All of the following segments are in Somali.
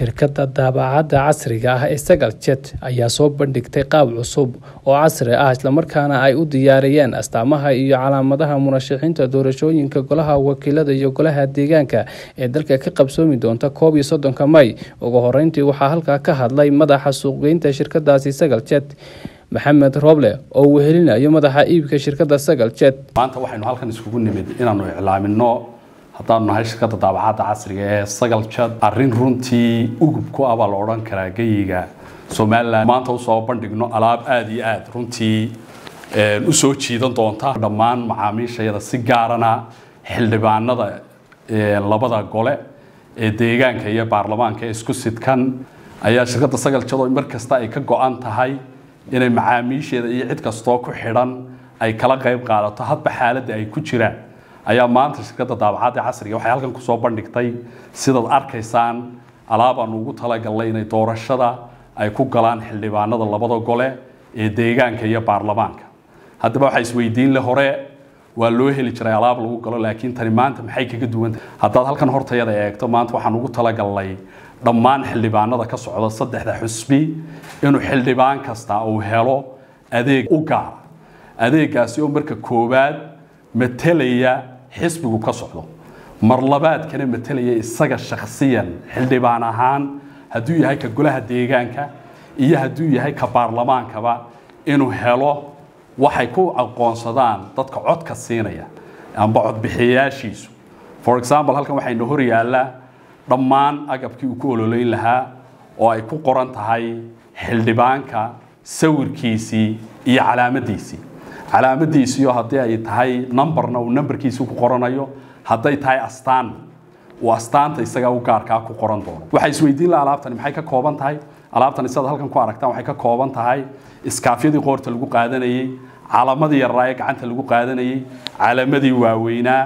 shirkadda daabacaadda casriga ah ee Sagal Jet ayaa soo bandhigtay qaab cusub oo casri ah isla markaana ay u diyaariyeen astaamaha iyo calaamadaha murashaxiinta doorashooyinka golaha wakiilada iyo golaha deegaanka ee dalka ka qabsoomi doonta 31 May. Ugu horeyntii waxaa halkaa ka hadlay madaxa suuqgeynta shirkaddaasi Sagal Jet maxamed roble oo wehelinayo madaxa iibka shirkadda Sagal Jet. Maanta waxaynu halkan iskugu nimid inaanu iclaamino haddaan nahay shirkadda daabacaadda casriga ee Sagal Jet arrin runtii ugubku ah la oran kara gayiga Soomaaliland maanta soo bandhigno alaab aad iyo aad runtii u soo jiidan doonta dhammaan macaamiishayada si gaarana xildhibaanada labada gole ee deegaanka iyo baarlamaanka isku sidkan ayaa shirkadda Sagal Jet oo markasta ay ka go'an tahay inay macaamiisheeda iyo cid kasta ku xidhan ay kala qayb qaadato hadba xaaladda ay ku jiraan ayaa maanta shirkadda daabacaadda casriga waxay halkan ku soo bandhigtay sidaad arkaysaan alaabaan ugu talagalay inay doorashada ay ku galaan xildhibaanada labada gole ee deegaanka iyo baarlamaanka haddaba waxay isweydiin la hore waa loo heli jiray alaab lagu galo laakiin tani maanta maxay kaga duwan tahay haddii halkan hortayada eegto maanta waxaan ugu talagalay dhammaan xildhibaanada ka socda saddexda xusbi inuu xildhibaan kasta uu helo adeeg u gaar adeegaasi oo marka koobaad metelaya xisbigu ka socdo mar labaad kana metelaya isaga shakhsiyan xildhibaan ahaan haddii yahay ka golaha deegaanka iyo haddii yahay ka baarlamaanka ba inuu helo waxay ku aqoonsadaan dadka codka siinaya amba cod bixiyaashiisu for example halkan waxaynu hor yaalla dhammaan agabkii uu ku ololeyn lahaa oo ay ku qoran tahay xildhibaanka sawirkiisii iyo calaamadiisii oo haddii ay tahay numberna uu numberkiisa ku qoranayo haddii tahay astaan oo astaanta isaga u gaarka ku qoran doono waxay isweydiin la alaabtan maxay ka kooban tahay alaabtan isaga halkan ku aragtaan waxay ka kooban tahay iskaafyadii qoorta lagu qaadanayay calaamadii raay gacanta lagu qaadanayay calaamadii waaweynaa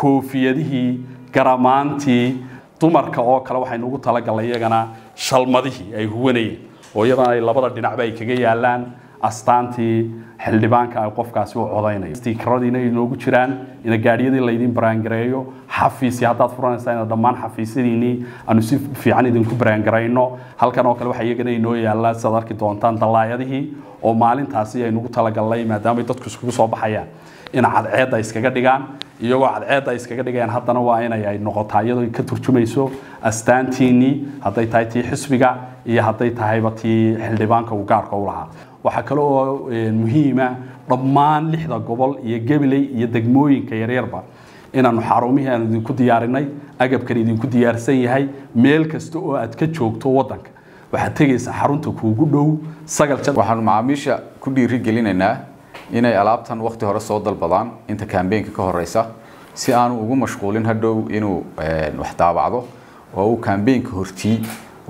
koofiyadihii garamaantii dumarka oo kale waxay nagu tala galay iyagana shalmadihii ay huwanayeen oo iyadana ay labada dhinacba ay kaga yaalaan astaantii xildhibaanka ay qofkaasi u codaynay stiikaradiina ay nagu jiraan ina gaariyadii laydin baraangareeyo xafiis haddaad furanaysaa in dhammaan xafiisyadiini aanu si fiican idinku baraangareyno halkan oo kale waxa iyagana ay noo yaalaa saad arki doontaan dalaayadihii oo maalintaasi ay nagu tala galay maadaama dadku isku soo baxayaan in cadceed ay iskaga dhigaan iyagoo cadceed ay iskaga dhigayaan haddana waa in ay noqotaa iyadoo ka turjumayso astaantiini haday tahay tii xisbiga iyo haday tahay batii xildhibaanka uu gaarka u lahaa waxa kale oo muhiima dhammaan lixda gobol iyo gabalay iyo degmooyinka yaryarba inaanu xarumihi aan idinku diyaarinay agabkan idinku diyaarsan yahay meel kasta oo aad ka joogto wadanka waxaad tagaysaa xarunta kuugu dhow Sagal Jet waxaan macaamiisha ku dhiiri gelinaynaa inay alaabtan waqti hore soo dalbadaan inta campaign ka horeysa si aanu ugu mashquulin hadhow inuu wax daabacdo oo campaign ka hortii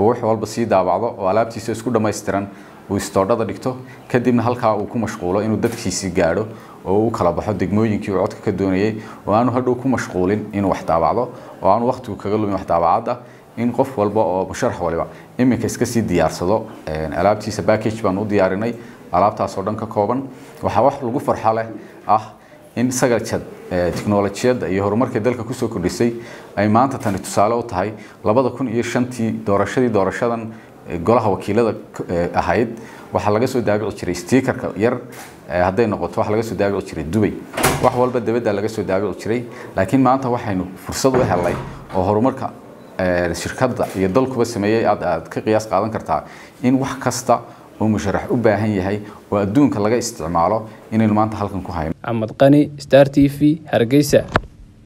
oo wax walba si daabacdo oo alaabtiisa isku dhameystiran oo istoodada dhigto kadibna halka uu ku mashquulo inuu dadkiisa gaaro oo kala baxo degmooyinkii codka ka doonayay oo aanu hadhow ku mashquulin inuu wax daabacdo oo aanu waqti kaga lumin wax daabacada in qof walba oo musharax waliba iminka iska si diyaarsado alaabtiisa package baan u diyaarinay alaabtaas oo dhan ka kooban waxa wax lagu farxo leh ah in Sagal Jet technology-da iyo horumarka dalka ku soo kordhisay ay maanta tan tusaale u tahay 2005 doorashadan golaha wakiilada ahayd waxa laga soo daabici jiray stiikarka yar haday noqoto wax laga soo daabici jiray Dubai wax walba dawladda laga soo daabici jiray laakiin maanta waxaynu fursad u helay oo horumarka shirkadda iyo dalku sameeyay aad ka qiyaas qaadan kartaa in wax kasta oo musharax u baahan yahay oo adduunka laga isticmaalo inaynu maanta halkan ku hayno. Ahmed Qani, Star TV, Hargeysa.